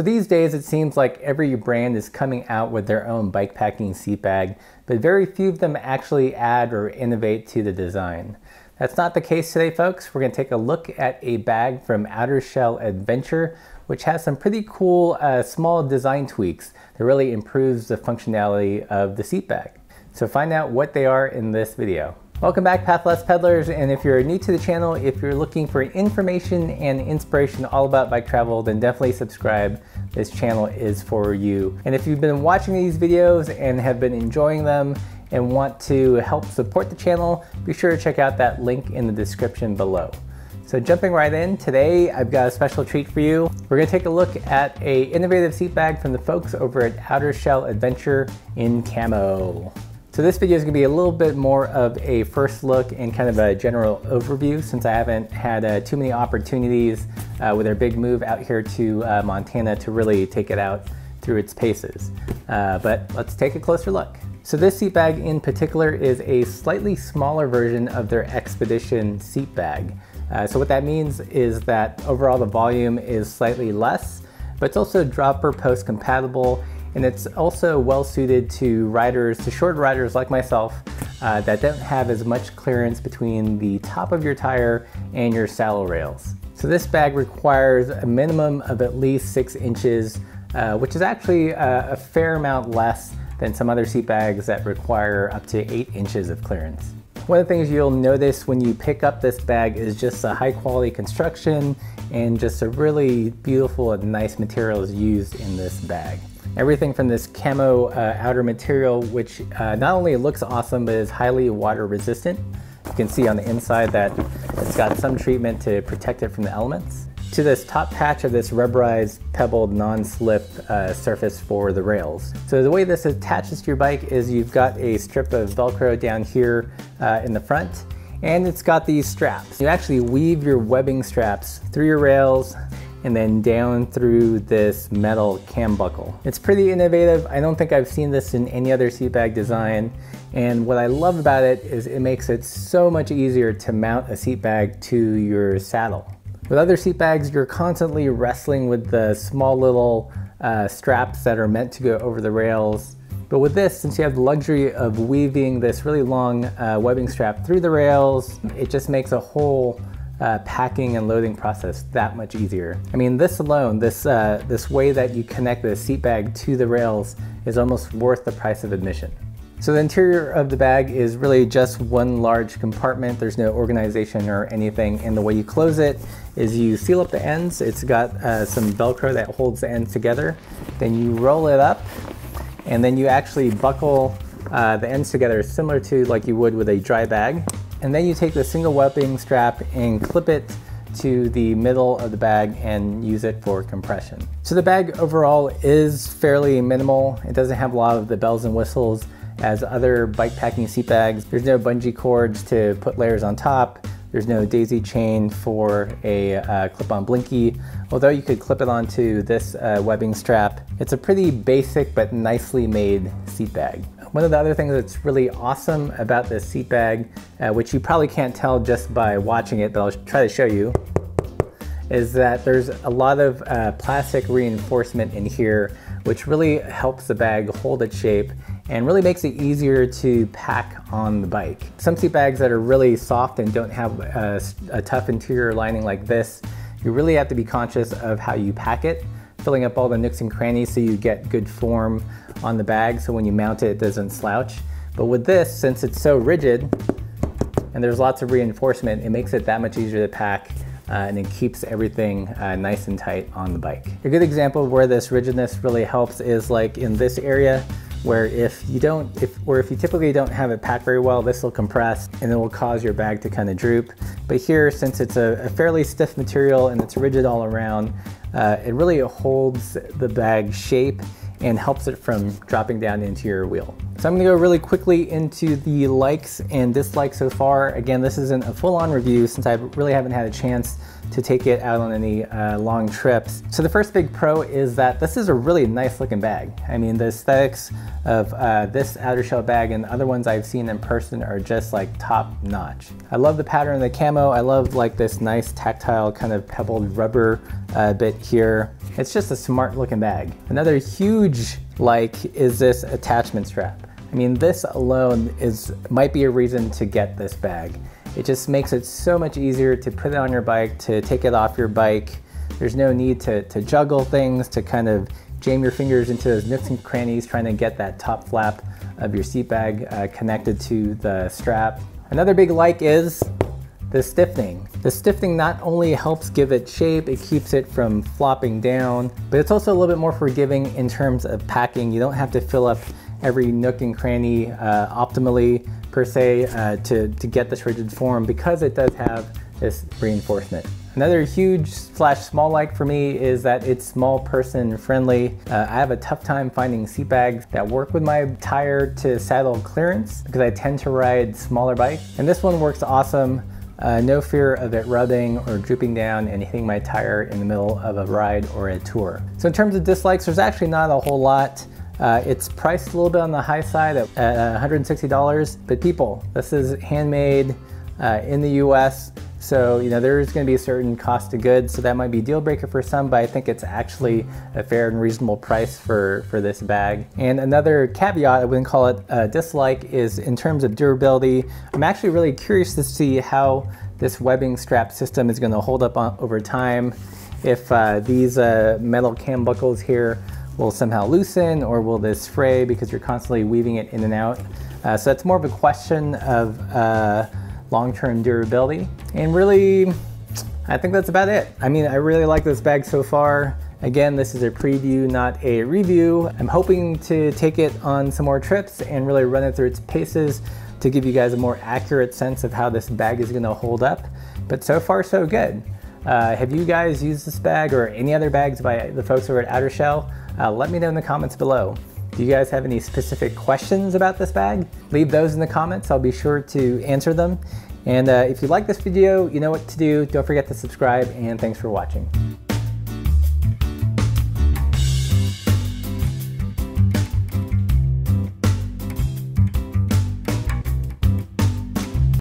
So these days it seems like every brand is coming out with their own bikepacking seat bag, but very few of them actually add or innovate to the design. That's not the case today, folks. We're going to take a look at a bag from Outershell Adventure, which has some pretty cool small design tweaks that really improves the functionality of the seat bag. So find out what they are in this video. Welcome back, Pathless Peddlers, and if you're new to the channel, if you're looking for information and inspiration all about bike travel, then definitely subscribe. This channel is for you. And if you've been watching these videos and have been enjoying them and want to help support the channel, be sure to check out that link in the description below. So jumping right in, today I've got a special treat for you. We're gonna take a look at an innovative seat bag from the folks over at Outershell Adventure in camo. So this video is going to be a little bit more of a first look and kind of a general overview, since I haven't had too many opportunities with our big move out here to Montana to really take it out through its paces. But let's take a closer look. So this seat bag in particular is a slightly smaller version of their Expedition seat bag. So what that means is that overall the volume is slightly less, but it's also dropper post compatible. And it's also well suited to riders, to short riders like myself, that don't have as much clearance between the top of your tire and your saddle rails. So this bag requires a minimum of at least 6 inches, which is actually a fair amount less than some other seat bags that require up to 8 inches of clearance. One of the things you'll notice when you pick up this bag is just the high quality construction and just a really beautiful and nice materials used in this bag. Everything from this camo outer material, which not only looks awesome, but is highly water resistant. You can see on the inside that it's got some treatment to protect it from the elements. To this top patch of this rubberized, pebbled, non-slip surface for the rails. So the way this attaches to your bike is you've got a strip of Velcro down here in the front, and it's got these straps. You actually weave your webbing straps through your rails, and then down through this metal cam buckle. It's pretty innovative. I don't think I've seen this in any other seat bag design. And what I love about it is it makes it so much easier to mount a seat bag to your saddle. With other seat bags, you're constantly wrestling with the small little straps that are meant to go over the rails. But with this, since you have the luxury of weaving this really long webbing strap through the rails, it just makes a whole packing and loading process that much easier. I mean, this alone, this way that you connect the seat bag to the rails is almost worth the price of admission. So the interior of the bag is really just one large compartment. There's no organization or anything, and the way you close it is you seal up the ends. It's got some Velcro that holds the ends together. Then you roll it up, and then you actually buckle the ends together, similar to like you would with a dry bag. And then you take the single webbing strap and clip it to the middle of the bag and use it for compression. So the bag overall is fairly minimal. It doesn't have a lot of the bells and whistles as other bikepacking seat bags. There's no bungee cords to put layers on top. There's no daisy chain for a clip-on blinky, although you could clip it onto this webbing strap. It's a pretty basic but nicely made seat bag. One of the other things that's really awesome about this seat bag, which you probably can't tell just by watching it, but I'll try to show you, is that there's a lot of plastic reinforcement in here, which really helps the bag hold its shape and really makes it easier to pack on the bike. Some seat bags that are really soft and don't have a tough interior lining like this, you really have to be conscious of how you pack it, filling up all the nooks and crannies so you get good form on the bag, so when you mount it, it doesn't slouch. But with this, since it's so rigid and there's lots of reinforcement, it makes it that much easier to pack and it keeps everything nice and tight on the bike. A good example of where this rigidness really helps is like in this area, where if you typically don't have it packed very well, this will compress and it will cause your bag to kind of droop. But here, since it's a fairly stiff material and it's rigid all around, it really holds the bag shape and helps it from dropping down into your wheel. So I'm gonna go really quickly into the likes and dislikes so far. Again, this isn't a full-on review since I really haven't had a chance to take it out on any long trips. So the first big pro is that this is a really nice looking bag. I mean, the aesthetics of this Outershell bag and other ones I've seen in person are just like top notch. I love the pattern of the camo. I love like this nice tactile kind of pebbled rubber bit here. It's just a smart looking bag. Another huge like is this attachment strap. I mean, this alone might be a reason to get this bag. It just makes it so much easier to put it on your bike, to take it off your bike. There's no need to juggle things, to kind of jam your fingers into those nooks and crannies trying to get that top flap of your seat bag connected to the strap. Another big like is the stiffening. The stiffening not only helps give it shape, it keeps it from flopping down, but it's also a little bit more forgiving in terms of packing. You don't have to fill up every nook and cranny optimally per se to get this rigid form, because it does have this reinforcement. Another huge slash small like for me is that it's small person friendly. I have a tough time finding seat bags that work with my tire to saddle clearance because I tend to ride smaller bikes. And this one works awesome. No fear of it rubbing or drooping down and hitting my tire in the middle of a ride or a tour. So in terms of dislikes, there's actually not a whole lot. It's priced a little bit on the high side at $160, but people, this is handmade in the US. So, you know, there's gonna be a certain cost of goods. So that might be a deal breaker for some, but I think it's actually a fair and reasonable price for this bag. And another caveat, I wouldn't call it a dislike, is in terms of durability. I'm actually really curious to see how this webbing strap system is gonna hold up over time. If these metal cam buckles here will somehow loosen, or will this fray because you're constantly weaving it in and out. So that's more of a question of long-term durability. And really, I think that's about it. I mean, I really like this bag so far. Again, this is a preview, not a review. I'm hoping to take it on some more trips and really run it through its paces to give you guys a more accurate sense of how this bag is gonna hold up. But so far, so good. Have you guys used this bag or any other bags by the folks over at Outershell? Let me know in the comments below. Do you guys have any specific questions about this bag? Leave those in the comments. I'll be sure to answer them. And if you like this video, you know what to do. Don't forget to subscribe, and thanks for watching.